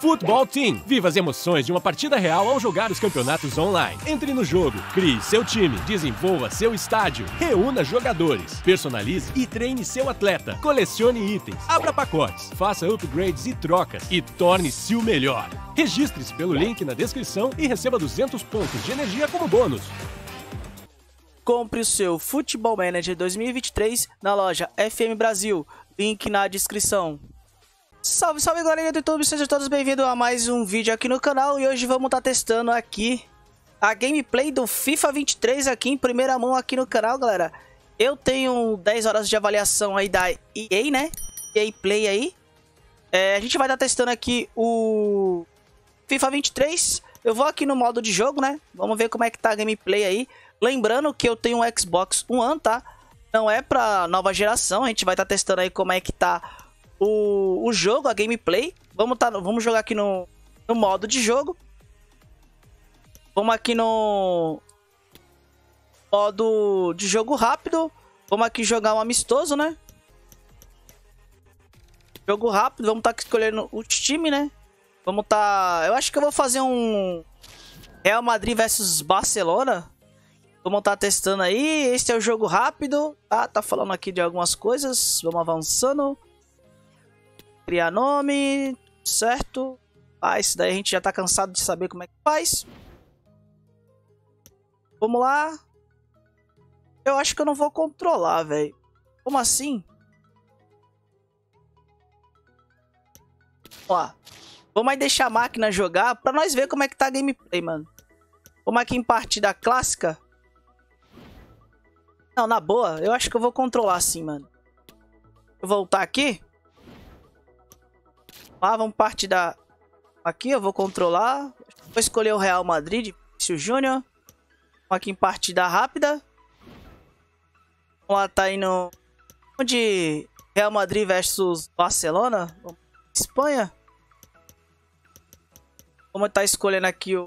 Futebol Team. Viva as emoções de uma partida real ao jogar os campeonatos online. Entre no jogo, crie seu time, desenvolva seu estádio, reúna jogadores, personalize e treine seu atleta. Colecione itens, abra pacotes, faça upgrades e trocas e torne-se o melhor. Registre-se pelo link na descrição e receba 200 pontos de energia como bônus. Compre o seu Futebol Manager 2023 na loja FM Brasil. Link na descrição. Salve, salve galerinha do YouTube, sejam todos bem-vindos a mais um vídeo aqui no canal. E hoje vamos estar testando aqui a gameplay do FIFA 23 aqui em primeira mão aqui no canal, galera. Eu tenho 10 horas de avaliação aí da EA, né? EA Play aí. A gente vai estar testando aqui o FIFA 23. Eu vou aqui no modo de jogo, né? Vamos ver como é que tá a gameplay aí. Lembrando que eu tenho um Xbox One, tá? Não é pra nova geração, a gente vai estar testando aí como é que tá o jogo, a gameplay. Vamos jogar aqui no modo de jogo. Vamos aqui no modo de jogo rápido. Vamos aqui jogar um amistoso, né? Jogo rápido. Vamos estar escolhendo o time, né? Vamos estar... Eu acho que eu vou fazer um Real Madrid versus Barcelona. Vamos estar testando aí. Esse é o jogo rápido. Tá falando aqui de algumas coisas. Vamos avançando. Criar nome, certo? Isso daí a gente já tá cansado de saber como é que faz. Vamos lá. Eu acho que eu não vou controlar, velho. Como assim? Ó, vamos aí deixar a máquina jogar pra nós ver como é que tá a gameplay, mano. Vamos aqui em partida clássica. Não, na boa, eu acho que eu vou controlar sim, mano. Eu voltar aqui. Lá, vamos partir da... Aqui eu vou controlar. Vou escolher o Real Madrid, Vinícius Júnior. Aqui em partida rápida. Vamos lá, tá indo... Onde? Real Madrid versus Barcelona. Vamos... Espanha. Vamos tá escolhendo aqui o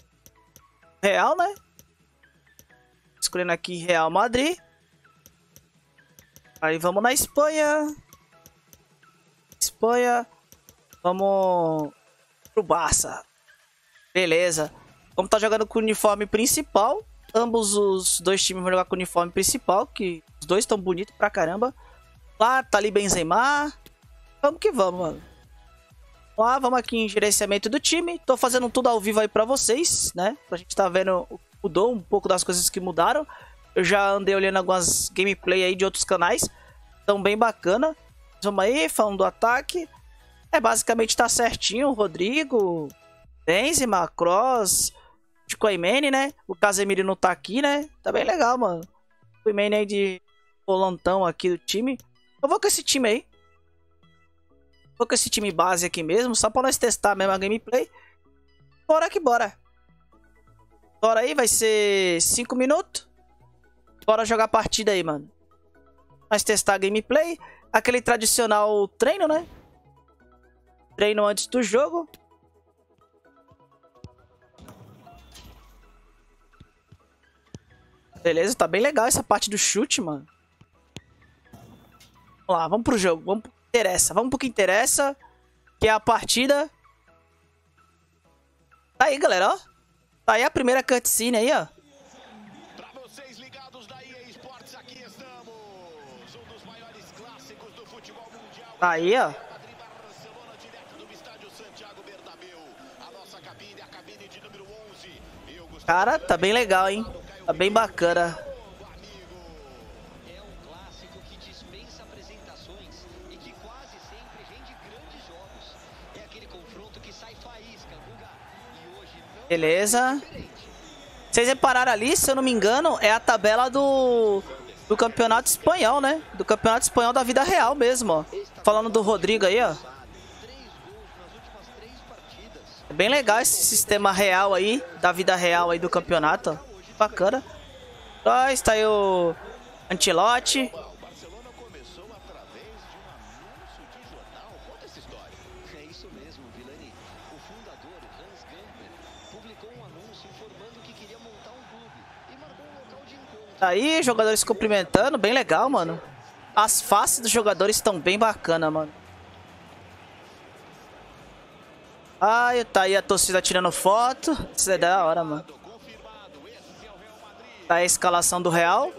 Real, né? Escolhendo aqui Real Madrid. Aí vamos na Espanha. Espanha. Vamos pro Barça. Beleza. Vamos estar jogando com o uniforme principal. Ambos os dois times vão jogar com o uniforme principal, que os dois estão bonitos pra caramba. Lá tá ali Benzema. Vamos que vamos, mano. Lá, vamos aqui em gerenciamento do time. Tô fazendo tudo ao vivo aí pra vocês, né? Pra gente tá vendo o que mudou, um pouco das coisas que mudaram. Eu já andei olhando algumas gameplay aí de outros canais. Tão bem bacana. Vamos aí, falando do ataque. Basicamente tá certinho, Rodrigo, Benzema, Kroos, Chico Imene, né? O Casemiro não tá aqui, né? Tá bem legal, mano. O Imene aí de volantão aqui do time. Eu vou com esse time aí. Vou com esse time base aqui mesmo, só pra nós testar mesmo a gameplay. Bora que bora. Bora aí, vai ser 5 minutos. Bora jogar a partida aí, mano. Nós testar a gameplay. Aquele tradicional treino, né? Treino antes do jogo. Beleza, tá bem legal essa parte do chute, mano. Vamos lá, vamos pro jogo. Vamos pro que interessa. Vamos pro que interessa. Que é a partida. Tá aí, galera, ó. Tá aí a primeira cutscene aí, ó. Tá aí, ó. Cara, tá bem legal, hein? Tá bem bacana. É um clássico que dispensa apresentações e que quase sempre rende grandes jogos. É aquele confronto que sai faísca, buga. E hoje não. Beleza. Vocês repararam ali, se eu não me engano, é a tabela do campeonato espanhol, né? Do campeonato espanhol da vida real mesmo, ó. Falando do Rodrigo aí, ó. É bem legal esse sistema real aí, da vida real aí do campeonato, ó. Bacana. Ó, está aí o Ancelotti. Tá aí, jogadores cumprimentando, bem legal, mano. As faces dos jogadores estão bem bacana, mano. Ai, tá aí a torcida tirando foto. Isso é da hora, mano. Tá aí a escalação do Real.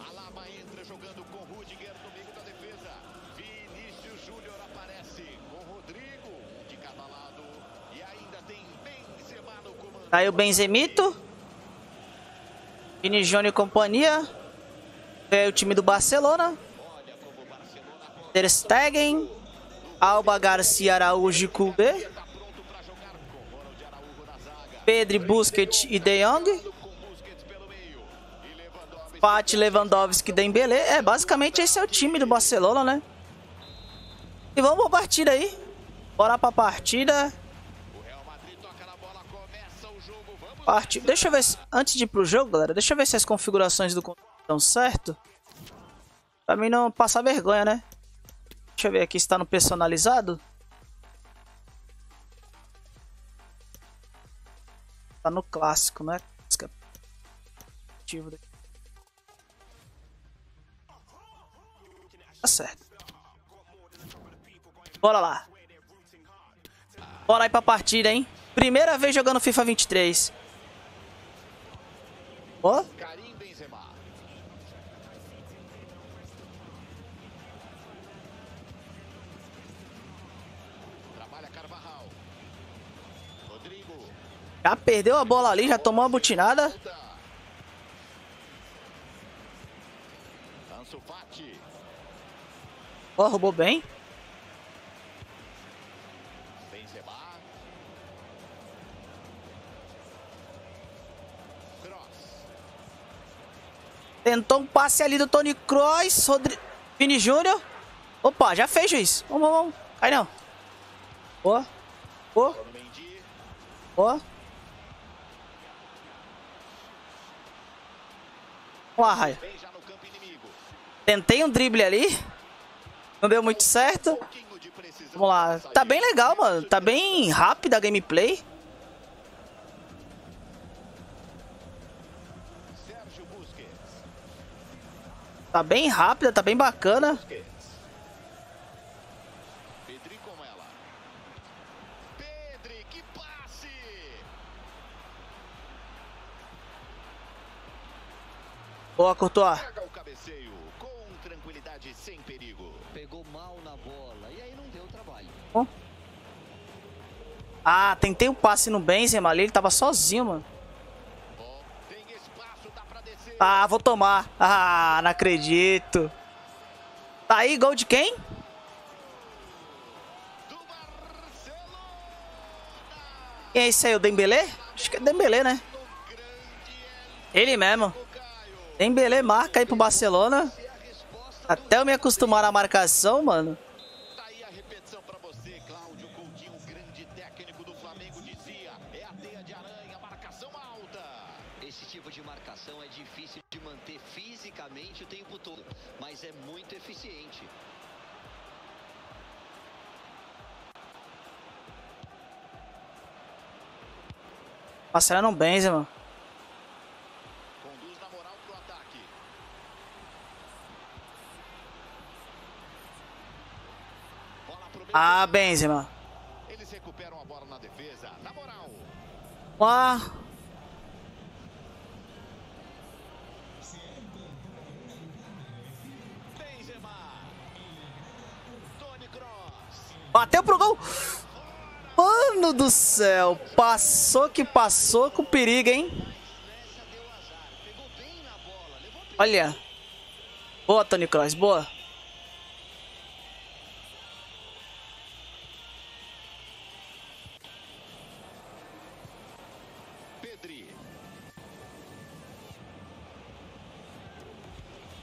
Alaba entra jogando com o Rudiger no meio da defesa. Vinícius Júnior aparece com o Rodrigo de cada lado. E ainda tem Benzema no comando. Tá aí o Benzemito. Vini Júnior e companhia. É o time do Barcelona. Ter Stegen. Alba, Garcia, Araújo e Koubé. Pedri, Busquets e De Jong. Fati, Lewandowski, Dembélé. É, basicamente esse é o time do Barcelona, né? E vamos pra partida aí. Bora pra partida. Deixa eu ver se... Antes de ir pro jogo, galera, deixa eu ver se as configurações do controle estão certo. Pra mim não passar vergonha, né? Deixa eu ver aqui se tá no personalizado. Tá no clássico, né? Tá certo. Bora lá. Bora aí pra partida, hein? Primeira vez jogando FIFA 23. Ó. Já perdeu a bola ali, já tomou uma butinada. Ansu Fati. Ó, roubou bem. Benzema. Kroos. Tentou um passe ali do Toni Kroos. Vini Júnior. Opa, já fez, juiz. Vamos, vamos. Cai não. Ó. Ó. Ó. Uai. Tentei um drible ali. Não deu muito certo. Vamos lá. Tá bem legal, mano. Tá bem rápida a gameplay. Tá bem rápida, tá bem bacana. Boa, Courtois. Ah, tentei um passe no Benzema ali, ele tava sozinho, mano. Ah, vou tomar. Ah, não acredito. Tá aí, gol de quem? Quem é esse aí, o Dembélé? Acho que é Dembélé, né? Ele mesmo. Dembélé marca aí pro Barcelona. Até eu me acostumar à marcação, mano. Esse tipo de marcação é difícil de manter fisicamente o tempo todo, mas é muito eficiente. Passaram bem, Zé, mano. Ah, Benzema. Eles recuperam a bola na defesa, na moral. Ah. Benzema. Toni Kroos. Bateu pro gol. Mano do céu, passou que passou com perigo, hein? Olha. Boa, Toni Kroos, boa.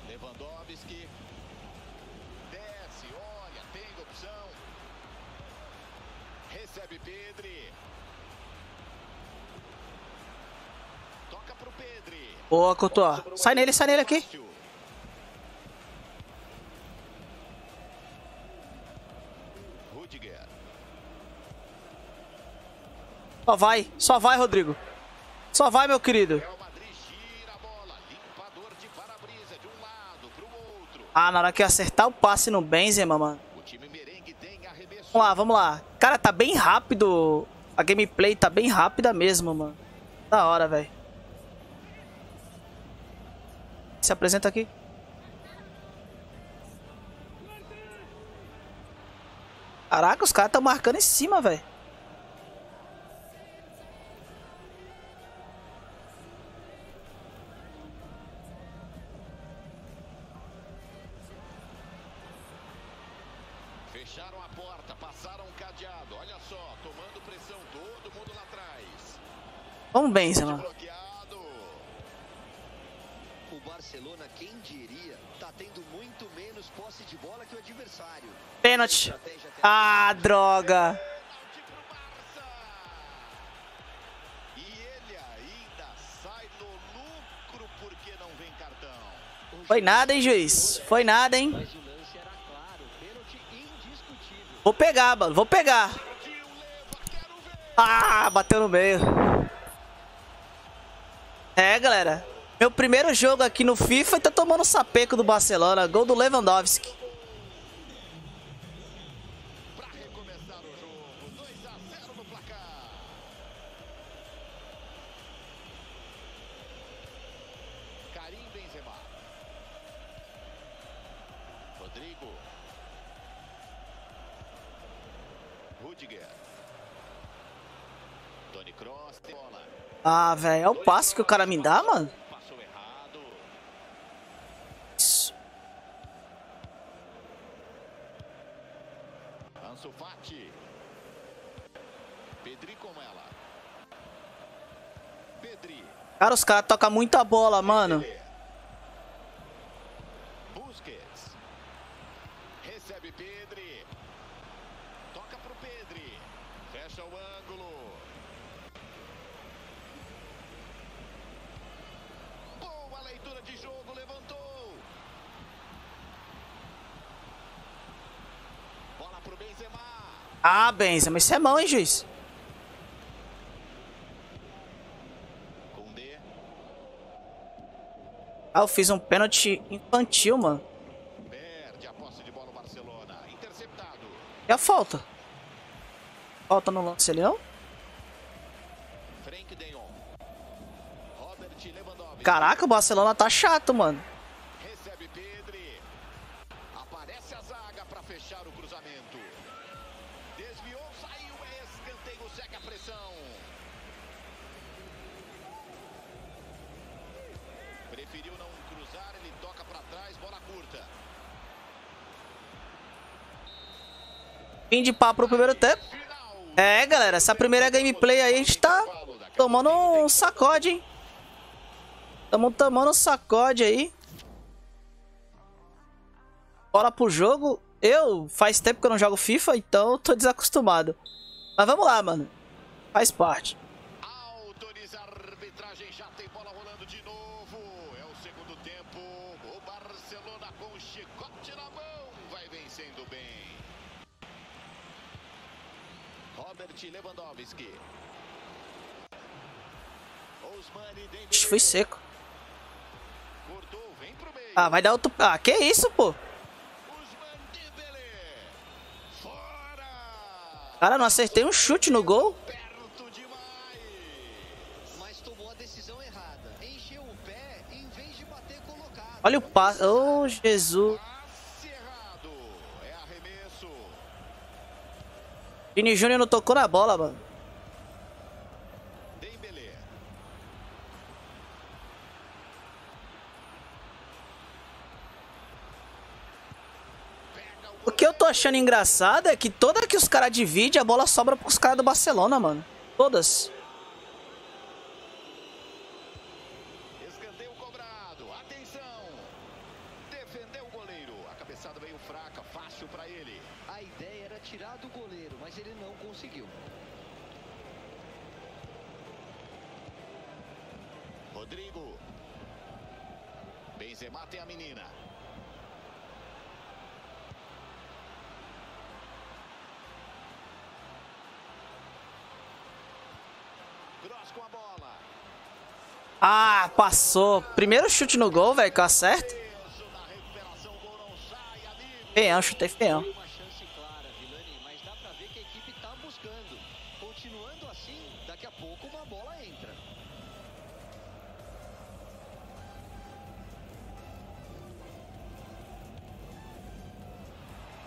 Lewandowski desce, olha, tem opção. Recebe Pedri. Toca pro Pedri. Boa, Courtois. Sai nele aqui. Rudiger. Só vai, Rodrigo. Só vai, meu querido. Ah, na hora que eu acertar o passe no Benzema, mano. O time merengue Vamos lá, vamos lá. Cara, tá bem rápido. A gameplay tá bem rápida mesmo, mano. Da hora, velho. Se apresenta aqui. Caraca, os caras estão marcando em cima, velho. Fecharam a porta, passaram o cadeado. Olha só, tomando pressão, todo mundo lá atrás. Vamos bem, Zema. O Barcelona, quem diria, tá tendo muito menos posse de bola que o adversário. Pênalti. Ah, droga. Pênalti pro Barça. E ele ainda sai no lucro porque não vem cartão. Foi nada, hein, juiz? Foi nada, hein? Mas o lance era claro, pênalti indiscutível. Vou pegar, mano, vou pegar. Ah, bateu no meio. É, galera. Meu primeiro jogo aqui no FIFA e tá tomando um sapeco do Barcelona. Gol do Lewandowski. Pra recomeçar o jogo, 2-0 no placar. Karim Benzema. Rodrigo. Rudiger. Toni Kroos. Ah, velho, é o passe que o cara me dá, mano. Ansu Fati. Pedri com ela. Pedri. Cara, os caras tocam muita bola, mano. Busquets. Recebe Pedri. Toca pro Pedri. Fecha o ângulo. Boa leitura de jogo, levantou. Pro Benzema. Ah, Benzema, isso é mão, hein, juiz? Ah, eu fiz um pênalti infantil, mano. Perde a posse de bola o Barcelona. Interceptado. E a falta? Falta no lance ali, não? Frank De Jong. Robert Lewandowski. Caraca, o Barcelona tá chato, mano. Recebe Pedri. Aparece a zaga para fechar o cruzamento. Desviou, saiu, é escanteio, segue a pressão. Preferiu não cruzar, ele toca para trás, bola curta. Fim de papo pro primeiro tempo. É, galera, essa primeira gameplay aí a gente tá tomando um sacode, hein? Estamos tomando um sacode aí. Bora pro jogo. Eu, faz tempo que eu não jogo FIFA, então eu tô desacostumado. Mas vamos lá, mano. Faz parte. Autoriza a arbitragem, já tem bola rolando de novo. É o segundo tempo. O Barcelona com o chicote na mão vai vencendo bem. Robert Lewandowski. Oxi, foi seco. Cortou, vem pro meio. Ah, vai dar outro... Ah, que isso, pô? Cara, não acertei um chute no gol. Perto demais. Mas tomou a decisão errada. Encheu o pé em vez de bater colocado. Olha o passe. Oh, Jesus. Passe errado. É arremesso. Vinícius Júnior não tocou na bola, mano. Dembélé. O que eu tô achando engraçado é que toda que os caras dividem, a bola sobra pros caras do Barcelona, mano. Todas. Escanteio cobrado. Atenção. Defendeu o goleiro. A cabeçada veio fraca, fácil pra ele. A ideia era tirar do goleiro, mas ele não conseguiu. Rodrigo. Benzema tem a menina. Com a bola. Ah, passou. Primeiro chute no gol, velho, que eu acerto. Feião, chutei feião. buscando. Continuando assim, daqui a pouco uma bola entra.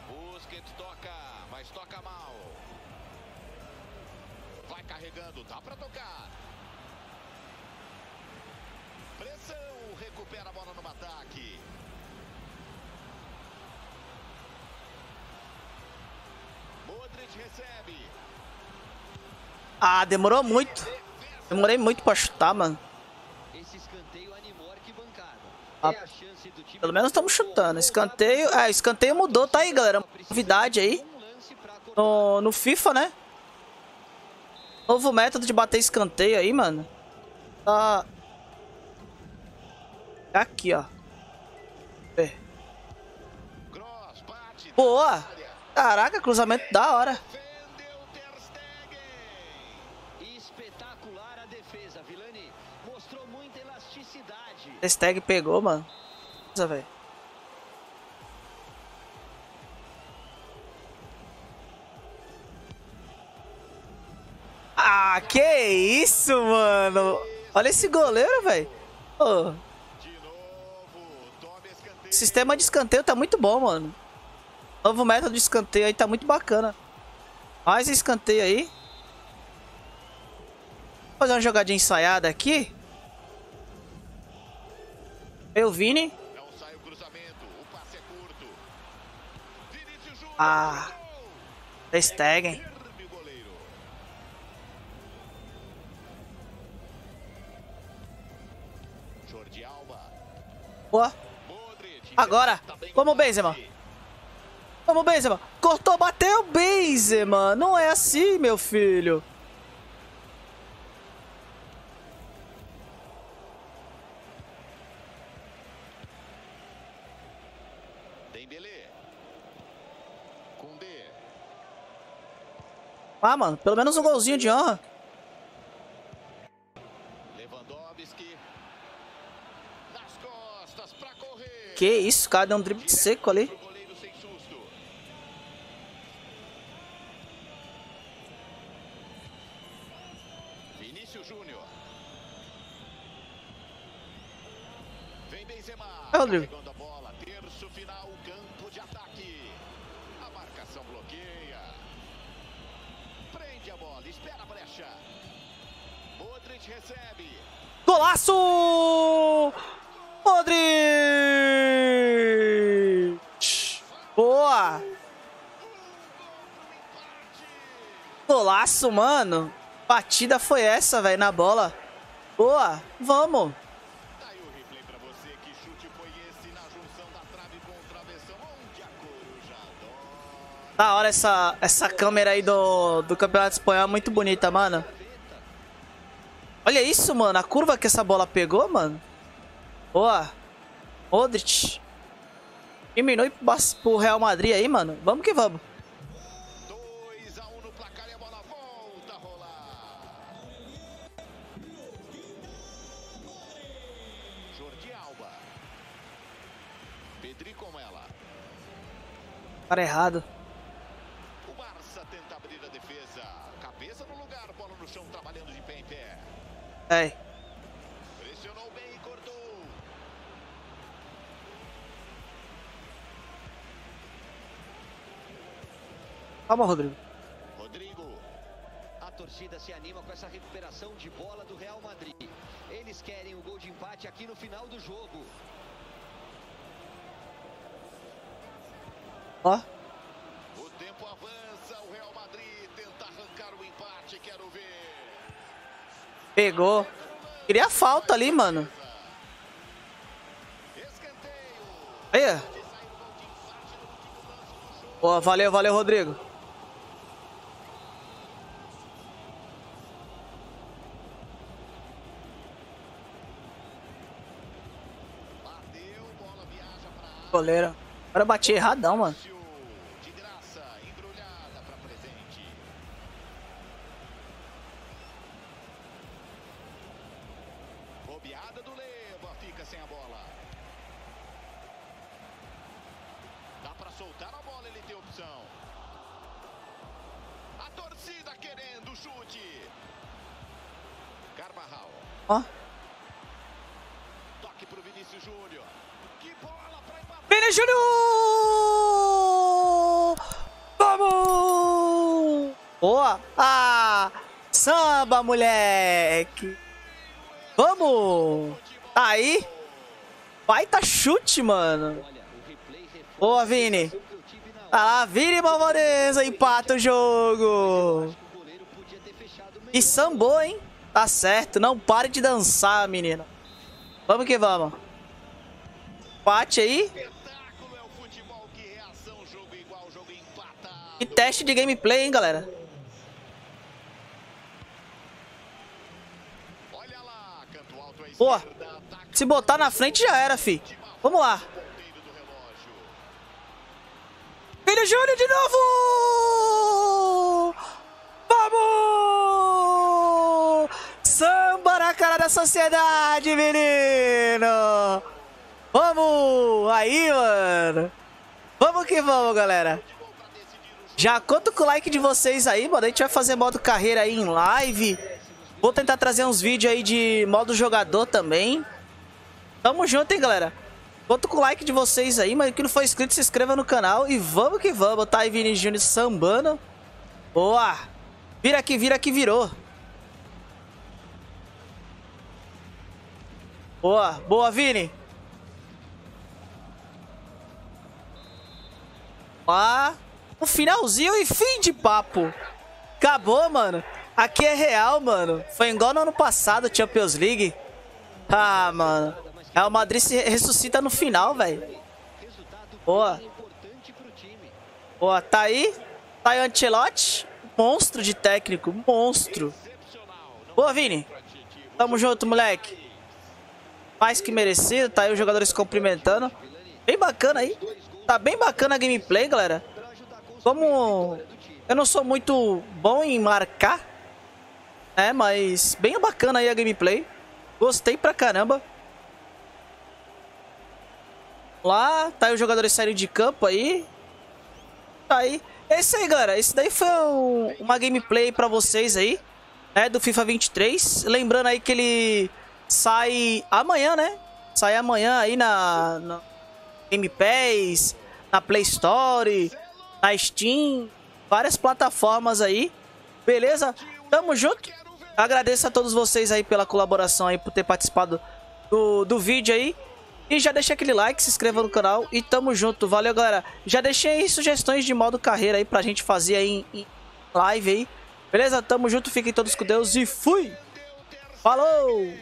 Busquets toca, mas toca mal. Vai carregando, dá pra tocar. Pressão, recupera a bola no ataque. Modric recebe. Ah, demorou muito. Demorei muito pra chutar, mano. Esse escanteio animou a arquibancada. Ah, pelo menos estamos chutando. Escanteio. Ah, escanteio mudou, tá aí, galera. Novidade aí. No FIFA, né? Novo método de bater escanteio aí, mano. Tá. Aqui, ó. É. Boa! Caraca, cruzamento da hora. Espetacular a defesa, Vilani. Mostrou muita elasticidade. Ter Stegen pegou, mano. Nossa, velho. Ah, que isso, mano. Olha esse goleiro, velho. Oh. O sistema de escanteio tá muito bom, mano. O novo método de escanteio aí tá muito bacana. Mais escanteio aí. Vou fazer uma jogadinha ensaiada aqui. Eu, Vini. Não sai o cruzamento, o passe é curto. Vinícius Júnior. Ah. Ter Stegen. Boa. Agora, vamos, Benzema. Vamos, Benzema. Cortou, bateu, Benzema. Não é assim, meu filho. Dembélé. Koundé. Ah, mano, pelo menos um golzinho de honra. Lewandowski. Nas costas pra correr. Que isso, cara, deu um drible seco ali. Segunda bola, terço final, campo de ataque. A marcação bloqueia. Prende a bola, espera a brecha. Modric recebe. Golaço! Modric! Boa! Golaço, mano. Batida foi essa, velho, na bola. Boa, vamos. Da hora essa câmera aí do Campeonato Espanhol é muito bonita, mano. Olha isso, mano. A curva que essa bola pegou, mano. Boa. Modric. Diminui pro Real Madrid aí, mano. Vamos que vamos. 2-1 no placar e a bola volta a rolar. Jordi Alba. Pedri com ela. Cara errado. É. Pressionou bem e cortou. Calma, Rodrigo. A torcida se anima com essa recuperação de bola do Real Madrid. Eles querem o gol de empate aqui no final do jogo. Ó. O tempo avança, o Real Madrid tenta arrancar o empate, quero ver. Pegou. Queria falta ali, mano. Aí. Boa, valeu, valeu, Rodrigo. Goleiro. Agora eu bati erradão, mano. Soltar a bola, ele tem opção. A torcida Ó. Toque pro Vinícius Júnior. Que bola pra empatar. Vinícius Júnior! Vamos! Boa! Ah! Samba, moleque! Vamos! Aí! Baita chute, mano! Boa, Vini! Ah, Vini Malvareza, empata o jogo! E sambou, hein? Tá certo, não pare de dançar, menina. Vamos que vamos. Empate aí. E teste de gameplay, hein, galera. Boa. Se botar na frente já era, fi. Vamos lá. Filho Júnior de novo. Vamos. Samba na cara da sociedade, menino. Vamos. Aí, mano. Vamos que vamos, galera. Já conto com o like de vocês aí, mano. A gente vai fazer modo carreira aí em live. Vou tentar trazer uns vídeos aí de modo jogador também. Tamo junto, hein, galera. Conto com o like de vocês aí, mas quem não for inscrito, se inscreva no canal. E vamos que vamos. Tá aí Vinícius Júnior sambando. Boa. Vira que virou. Boa, boa, Vini. Ah. Um finalzinho e fim de papo. Acabou, mano. Aqui é real, mano. Foi igual no ano passado, Champions League. Ah, mano. Real Madrid se ressuscita no final, velho. Boa. Boa, tá aí. Tá aí o Ancelotti. Monstro de técnico. Monstro. Boa, Vini. Tamo junto, moleque. Mais que merecido. Tá aí os jogadores cumprimentando. Bem bacana aí. Tá bem bacana a gameplay, galera. Como eu não sou muito bom em marcar, é, mas bem bacana aí a gameplay. Gostei pra caramba. Lá, tá aí os jogadores saindo de campo aí. Tá aí. É isso aí, galera. Esse daí foi uma gameplay pra vocês aí, né, do FIFA 23. Lembrando aí que ele sai amanhã, né? Sai amanhã aí na Game Pass, na Play Store, na Steam, várias plataformas aí, beleza? Tamo junto, agradeço a todos vocês aí pela colaboração aí, por ter participado do vídeo aí, e já deixa aquele like, se inscreva no canal e tamo junto, valeu, galera. Já deixei aí sugestões de modo carreira aí pra gente fazer aí em live aí, beleza? Tamo junto, fiquem todos com Deus e fui! Falou!